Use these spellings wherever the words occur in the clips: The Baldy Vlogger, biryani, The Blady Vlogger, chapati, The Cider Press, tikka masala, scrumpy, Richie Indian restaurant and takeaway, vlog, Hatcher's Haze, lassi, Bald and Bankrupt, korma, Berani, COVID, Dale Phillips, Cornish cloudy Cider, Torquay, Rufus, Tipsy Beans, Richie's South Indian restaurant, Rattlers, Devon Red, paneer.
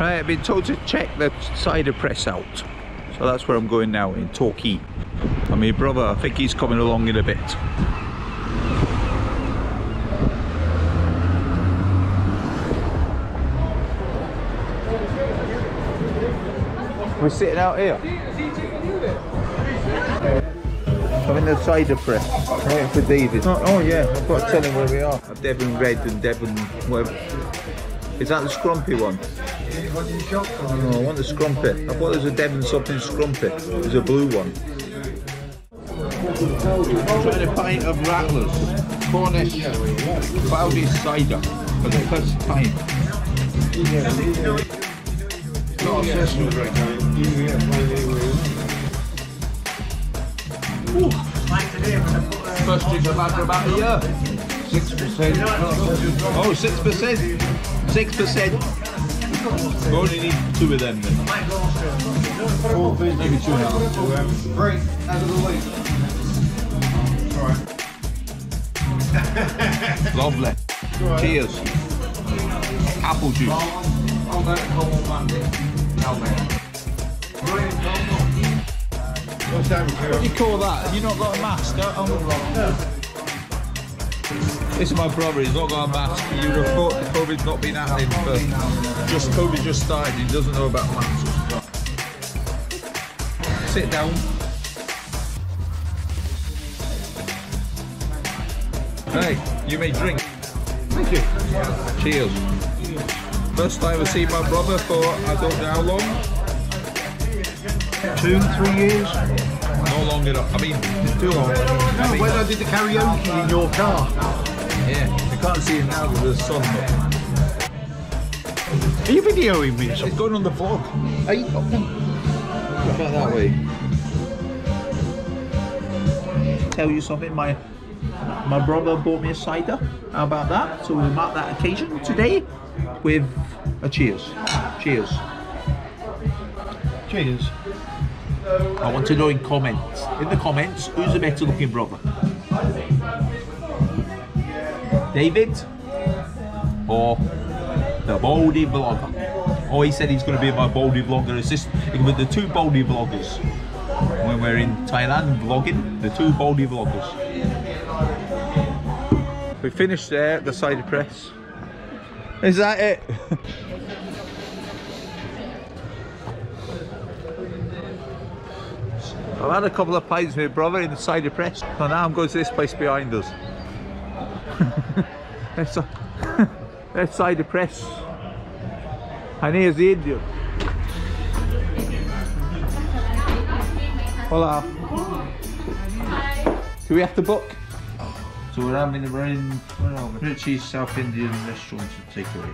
Right, I've been told to check the cider press out. So that's where I'm going now, in Torquay. And my brother, I think he's coming along in a bit. We're sitting out here. I'm in the cider press. I'm waiting for David. Oh yeah, I've got to tell him where we are. Devon Red and Devon whatever. Is that the scrumpy one? What did you shop for? Oh, no, I want the scrumpy. I thought there was a Devon something scrumpy. There's a blue one. I'm trying a pint of Rattlers. Cornish cloudy cider for the first time. Not obsessional right now. First drink I've had for about a year. 6%. Oh, 6%. 6%. We only need two of them then. Maybe two and a half. Break out of the way. Alright. Lovely. Cheers. Apple juice. I'll go home on Monday. What do you call that? Have you not got a mask? This is my brother, he's not got a mask. You would have thought COVID's not been happening, but COVID just started, he doesn't know about masks. Sit down. Hey, you may drink. Thank you. Cheers. First time I've seen my brother for I don't know how long. 2, 3 years? No longer. I mean, it's too long. When I did the karaoke in your car. Yeah. I can't see it now because the sun. Are you videoing me? It's going on the vlog. Are you? Look at that way. Tell you something, my brother bought me a cider. How about that? So we'll mark that occasion today with a cheers. Cheers. Cheers. I want to know in comments. In the comments, who's the better looking brother? David? Or the Baldy vlogger? Oh, he said he's going to be my Baldy vlogger assistant. It could be the two Baldy vloggers. When we're in Thailand vlogging, the two Baldy vloggers. We finished there at the cider press. Is that it? I've had a couple of pints with my brother in the cider press, and now I'm going to this place behind us. That's cider press. And here's the Indian. Hola. Do we have to book? So we're in Richie's South Indian restaurant to take away.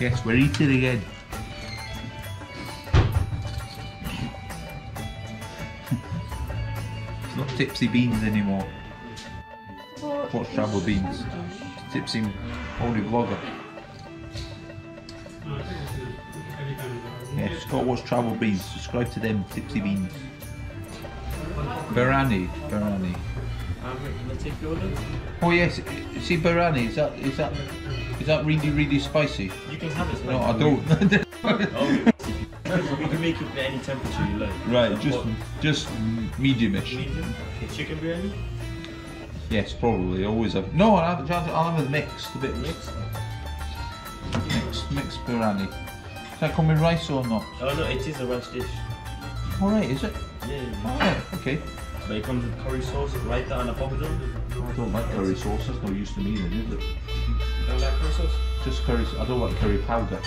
Yes, we're eating again. It's not Tipsy Beans anymore. What's Travel Beans? Tipsy Holy Vlogger. Yes, Scott, what's Travel Beans? Subscribe to them, Tipsy Beans. Berani. Oh yes, see Berani, is that really spicy? You can have it. No, I don't. Oh, we can make it at any temperature you like. Right, so just medium-ish. Medium? Okay, chicken biryani? Yes, probably. Always have. No, I'll have it mixed, a bit mixed. Mixed Berani. Does that come with rice or not? Oh no, it is a rice dish. All right, is it? Yeah. All right, okay. But it comes with curry sauce right there on a popcorn. I don't like curry sauce, that's no use to me then, is it? You don't like curry sauce? Just curry sauce, I don't like curry powder.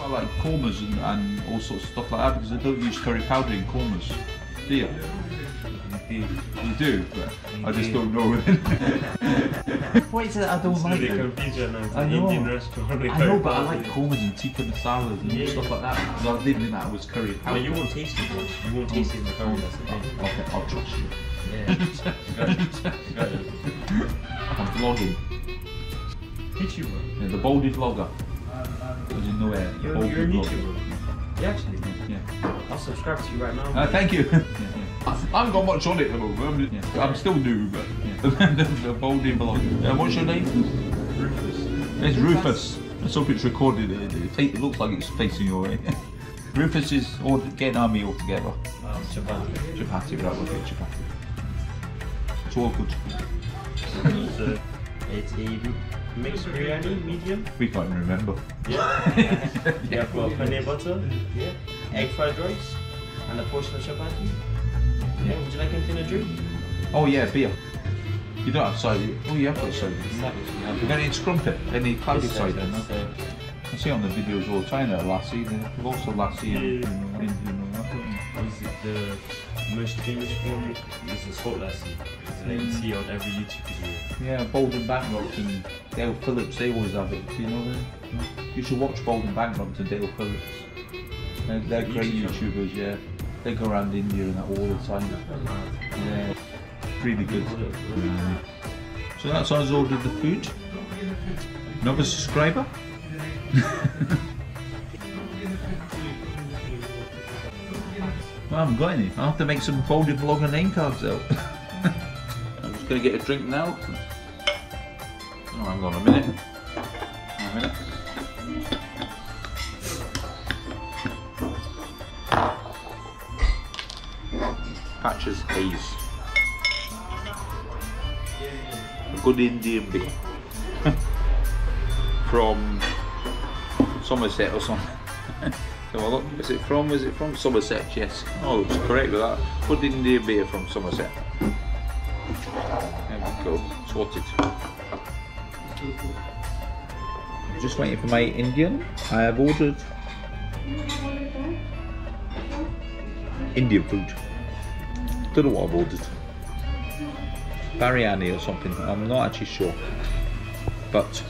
I like kormas and all sorts of stuff like that because I don't use curry powder in kormas. Do you? Indeed. You do, but indeed. I just don't know. What is it I don't like? It's really confusing now. It's an Indian restaurant. I know, but I like kormas and tikka masala and stuff like that because I lived in that was curry powder. Well, you won't taste it though. You won't taste it in the curry, that's the thing. Okay, I'll trust you. Yeah. Got it. I'm vlogging. YouTuber? Yeah, the Baldy vlogger. Because you know it. You're a YouTuber? Yeah, actually. Yeah. I'll subscribe to you right now. Thank you. Yeah. I haven't got much on it at the moment. I'm still new, but the Bald and Bankrupt. What's your name? Rufus. It's Rufus. Let's hope it's recorded. It looks like it's facing your way. Rufus is getting our meal together. Oh, chapati. Chapati, right, we'll get chapati. It's all good. It's a mixed biryani, medium. We can't remember. Yeah. You have paneer butter, yeah, egg fried rice, and a portion of chapati. Yeah, would you like anything to drink? Oh yeah, beer. You don't have cider. Oh, you have got cider. You've got any crumpet, any cloudy cider? I see on the videos all the time that lassi. They've also lassi in Is it the most famous one? It's the salt lassi. That you see on every YouTube video. Yeah, Bald and Bankrupt and Dale Phillips, they always have it. Do you know them? You should watch Bald and Bankrupt and Dale Phillips. They're great YouTubers, yeah. They go around India and that all the time. Yeah. Really good. So that's us ordered the food. Another subscriber. Well, I haven't got any. I'll have to make some folded vlogger name cards out. I'm just going to get a drink now. Oh, hang on a minute. Hang on a minute. Hatcher's Haze. A good Indian beer from Somerset or something. Come on, look. Is it from Somerset? Yes. Oh, it's correct with that. Good Indian beer from Somerset. There we go. Sorted. I'm just waiting for my Indian. I have ordered Indian food. Don't know what I've ordered. Berani or something, I'm not actually sure, but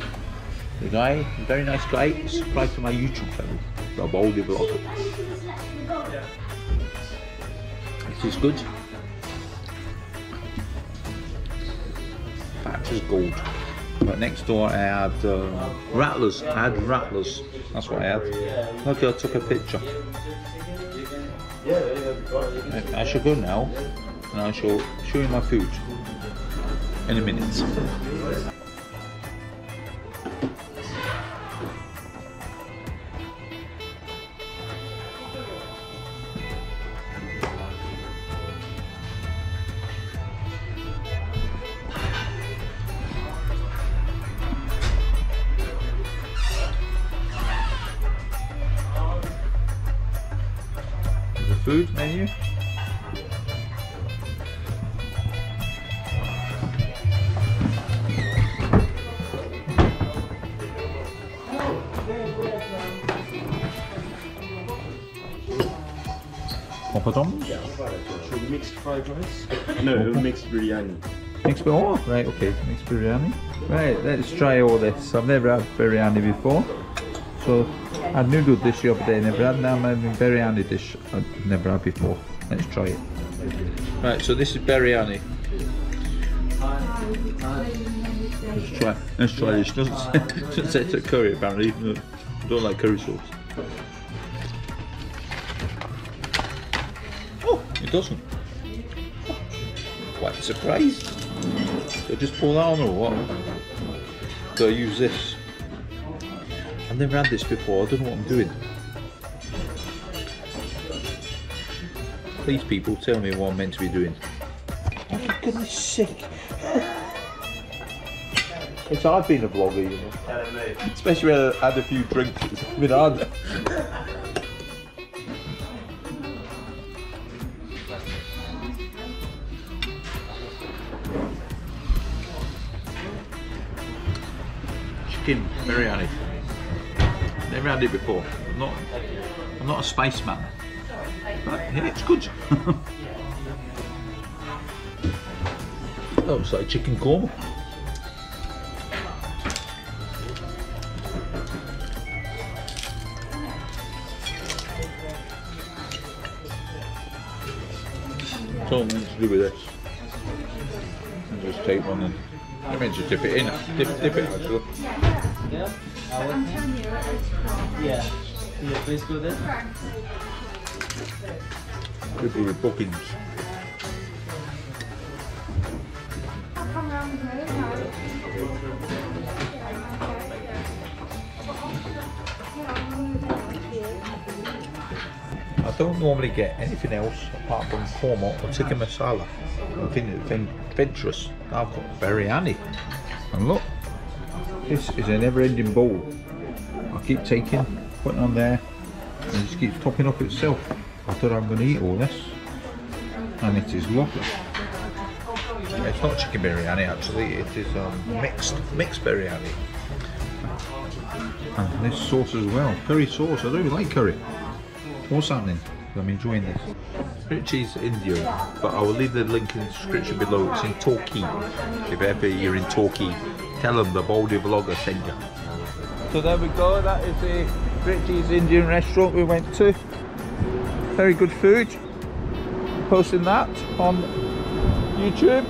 the guy, very nice guy, subscribed to my YouTube channel, The Baldy Vlog. This is good. Patch is gold. But next door I had Rattlers, I had Rattlers, that's what I had. Lucky I took a picture. I shall go now and I shall show you my food in a minute. There's a food menu. Mixed fried rice? No, mixed biryani. Mixed biryani? Oh, right, okay. Mixed biryani. Right, let's try all this. I've never had biryani before. So, I had noodle dish the other day, never had. Now I'm having biryani dish I've never had before. Let's try it. Right, so this is biryani. Let's try this. Doesn't say it's a curry apparently, even though I don't like curry sauce. Oh, it doesn't. Quite surprised. So just pull that on or what? So I use this. I've never had this before, I don't know what I'm doing. Please people, tell me what I'm meant to be doing. Oh for goodness sake. It's hard being a vlogger, you know. Especially when I had a few drinks, it's a bit hard. Chicken biryani. Never had it before. I'm not a spice man, but yeah, it's good. Oh, it's like chicken korma. It's all meant to do with this. And just take one in. I meant to dip it in. Dip it actually. Yeah. Yeah. Yeah, please go there. People with bookings. I don't normally get anything else apart from korma or tikka masala and ventures. I've got biryani. And look, this is a never-ending bowl. I keep taking, putting on there, and it just keeps topping up itself. I thought I'm going to eat all this, and it is lovely. It's not chicken biryani actually, it is mixed biryani. And this sauce as well, curry sauce. I don't really like curry. What's happening? I'm enjoying this. Richie's Indian, but I will leave the link in the description below. It's in Torquay. If ever you're in Torquay, tell them the Baldy vlogger sent you. So there we go. That is the Richie's Indian restaurant we went to. Very good food. Posting that on YouTube.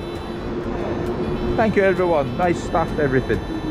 Thank you everyone. Nice staff, everything.